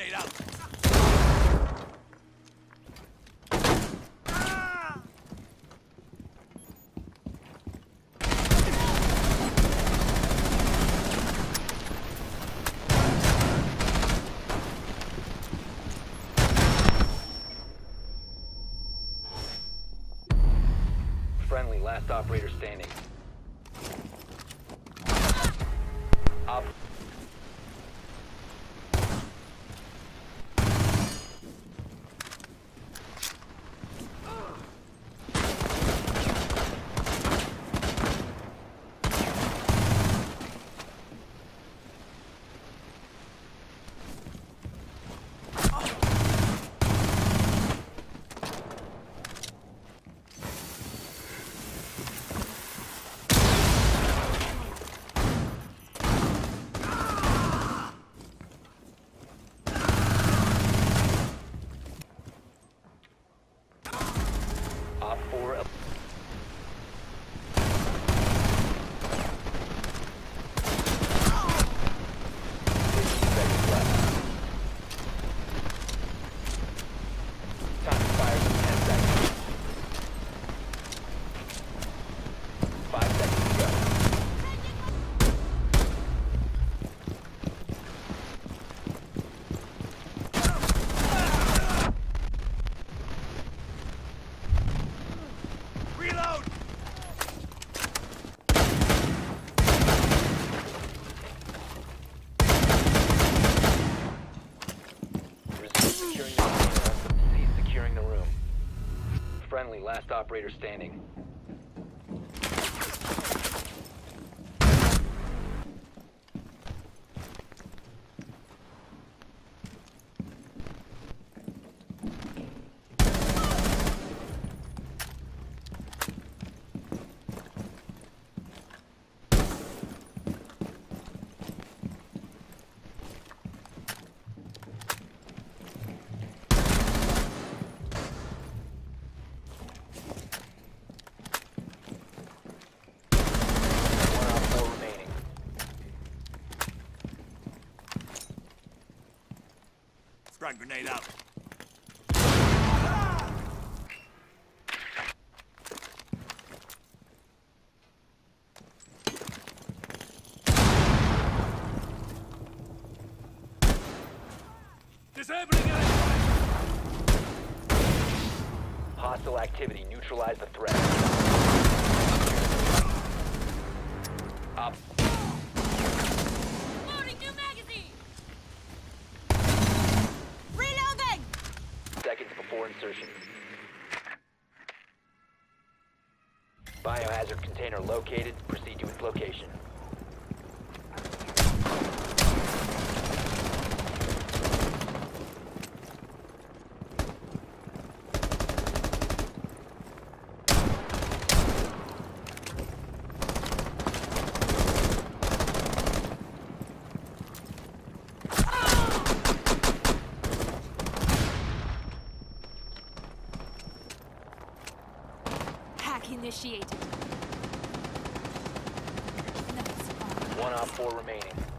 Grenade out. Friendly, last operator standing. Friendly, last operator standing. Grenade out. Disabling it. Hostile activity. Neutralize the threat. Up. Insertion. Biohazard container located. Proceed to its location. Initiated. Nice. 1 out 4 remaining.